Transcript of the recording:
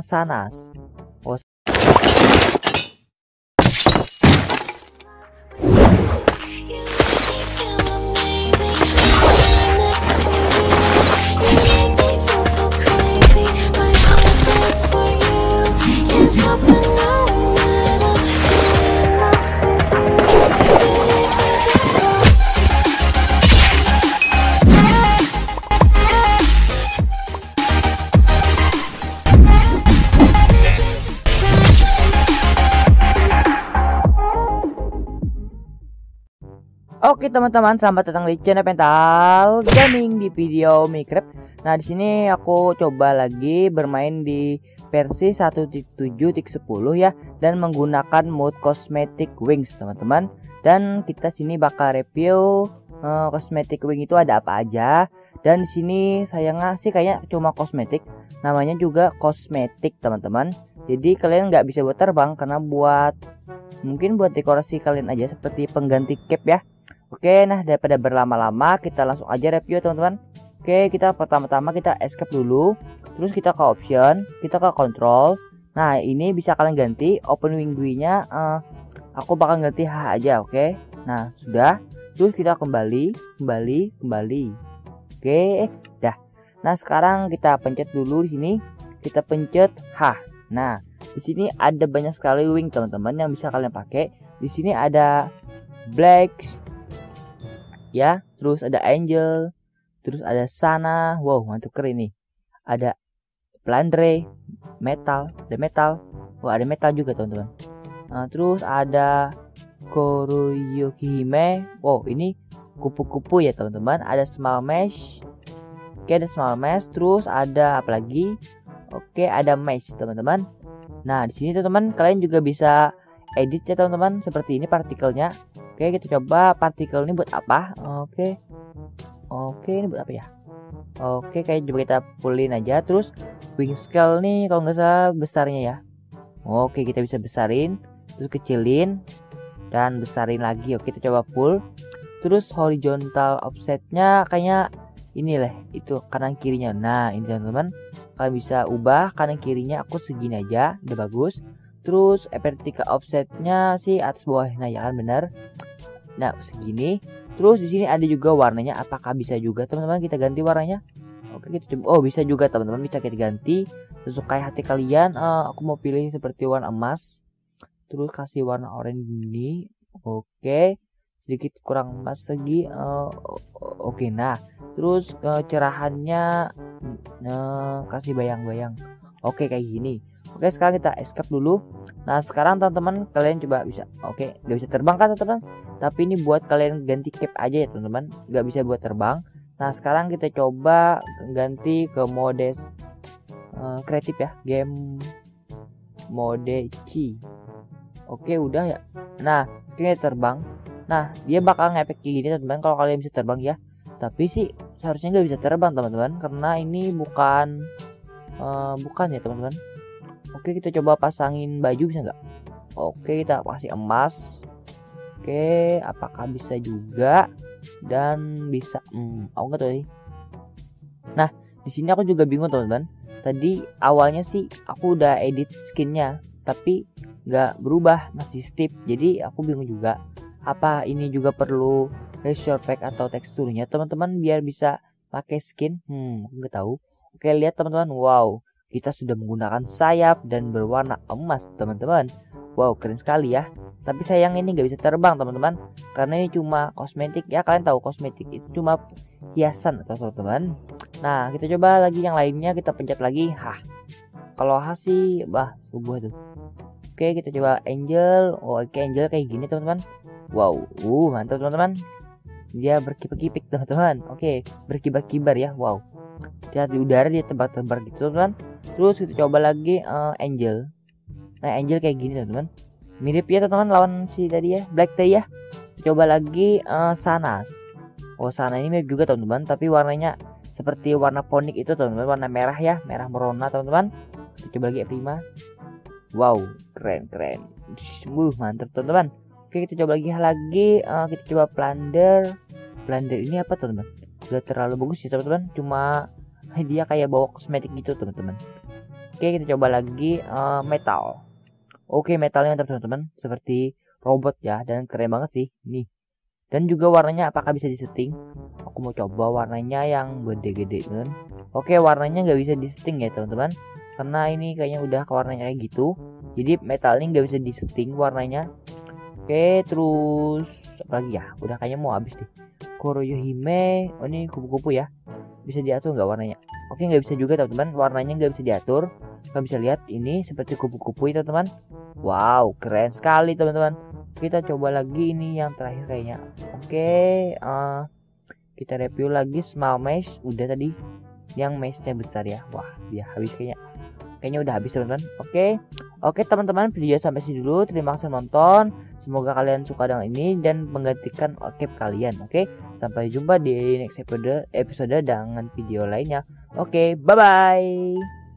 Sanas. Oh. Oke teman-teman, selamat datang di channel Pental Gaming di video Minecraft. Nah, di sini aku coba lagi bermain di versi 1.7.10 ya, dan menggunakan mode Cosmetic Wings, teman-teman. Dan kita sini bakal review Cosmetic Wing itu ada apa aja. Dan di sini sayangnya sih kayaknya cuma kosmetik, namanya juga kosmetik, teman-teman. Jadi kalian nggak bisa buat terbang karena buat mungkin buat dekorasi kalian aja seperti pengganti cap ya. Oke, nah daripada berlama-lama kita langsung aja review teman-teman. Oke, kita pertama-tama kita escape dulu, terus kita ke option, kita ke control. Nah, ini bisa kalian ganti open window-nya, aku bakal ganti H aja, oke. Nah, sudah. Terus kita kembali. Oke, dah. Nah, sekarang kita pencet dulu di sini, kita pencet H. Nah, di sini ada banyak sekali wing teman-teman yang bisa kalian pakai. Di sini ada black ya, terus ada angel, terus ada sana, wow mantap keren nih, ada Plandre, metal, wah ada metal juga teman-teman. Nah, terus ada Kuroyohime, wow ini kupu-kupu ya teman-teman, ada small mesh, oke ada small mesh, terus ada apa lagi, oke ada mesh teman-teman. Nah di sini teman-teman kalian juga bisa edit ya teman-teman, seperti ini partikelnya. Oke, kita coba partikel ini buat apa? Oke, ini buat apa ya? Oke, kayaknya coba kita pulin aja. Terus wing scale nih kalau nggak salah besarnya ya. Oke, kita bisa besarin, terus kecilin dan besarin lagi. Oke, kita coba pull. Terus horizontal offsetnya kayaknya ini lah, itu kanan kirinya. Nah, ini teman-teman, kalian bisa ubah kanan kirinya. Aku segini aja, udah bagus. Terus vertical offsetnya sih atas bawah, nah ya kan bener. Nah segini. Terus di sini ada juga warnanya. Apakah bisa juga teman-teman kita ganti warnanya? Oke kita coba. Oh bisa juga teman-teman, bisa kita ganti sesuai hati kalian. Aku mau pilih seperti warna emas. Terus kasih warna oranye gini. Oke. Sedikit kurang emas lagi. Oke nah. Terus kecerahannya kasih bayang-bayang. Oke kayak gini. Oke sekarang kita escape dulu. Nah sekarang teman-teman kalian coba bisa, oke nggak bisa terbang kan teman-teman, tapi ini buat kalian ganti cap aja ya teman-teman, nggak bisa buat terbang. Nah sekarang kita coba ganti ke mode kreatif ya, game mode C. Oke udah ya. Nah sekarang kita terbang. Nah dia bakal ngepek kayak gini teman-teman kalau kalian bisa terbang ya, tapi sih seharusnya nggak bisa terbang teman-teman karena ini bukan ya teman-teman. Oke kita coba pasangin baju bisa nggak? Oke kita kasih emas. Oke apakah bisa juga? Dan bisa, aku nggak tahu sih. Nah di sini aku juga bingung teman-teman. Tadi awalnya sih aku udah edit skinnya, tapi nggak berubah, masih stiff. Jadi aku bingung juga. Apa ini juga perlu texture pack atau teksturnya teman-teman biar bisa pakai skin? Aku nggak tahu. Oke lihat teman-teman, wow. Kita sudah menggunakan sayap dan berwarna emas teman-teman. Wow keren sekali ya. Tapi sayang ini nggak bisa terbang teman-teman, karena ini cuma kosmetik ya. Kalian tahu kosmetik itu cuma hiasan atau teman-teman. Nah kita coba lagi yang lainnya, kita pencet lagi. Hah kalau H sih bah subuh tuh. Oke kita coba angel. Oke angel kayak gini teman-teman. Wow mantap teman-teman. Dia berkibar-kibar teman-teman. Oke berkibar-kibar ya. Wow lihat di udara dia tebar-tebar gitu teman-teman. Terus kita coba lagi angel. Nah angel kayak gini teman-teman, mirip ya teman-teman lawan si tadi ya, black tadi ya. Kita coba lagi sanas. Oh sana ini mirip juga teman-teman, tapi warnanya seperti warna ponik itu teman-teman, warna merah ya, merah merona teman-teman. Kita coba lagi prima. Wow keren. Mantap teman-teman. Oke kita coba lagi kita coba plunder. Ini apa teman-teman? Gak terlalu bagus sih teman-teman, cuma dia kayak bawa kosmetik gitu teman-teman. Oke, kita coba lagi metal. Oke, metalnya mantap teman-teman, seperti robot ya, dan keren banget sih nih. Dan juga warnanya apakah bisa disetting? Aku mau coba warnanya yang gede-gede kan. Oke, warnanya nggak bisa disetting ya teman-teman, karena ini kayaknya udah ke warnanya kayak gitu. Jadi metal ini nggak bisa disetting warnanya. Oke, terus apa lagi ya? Udah kayaknya mau habis deh. Kuroyohime, oh ini kupu-kupu ya. Bisa diatur nggak warnanya? Oke, nggak bisa juga teman-teman, warnanya nggak bisa diatur. Kalian bisa lihat ini seperti kupu-kupu itu teman. Wow, keren sekali teman-teman. Kita coba lagi ini yang terakhir kayaknya. Oke, kita review lagi small mesh. Udah tadi yang meshnya besar ya. Wah, dia habis kayaknya. Kayaknya udah habis teman-teman. Oke teman-teman, video sampai sini dulu. Terima kasih nonton. Semoga kalian suka dengan ini dan menggantikan cap kalian. Oke, sampai jumpa di next episode dengan video lainnya. Oke, bye-bye.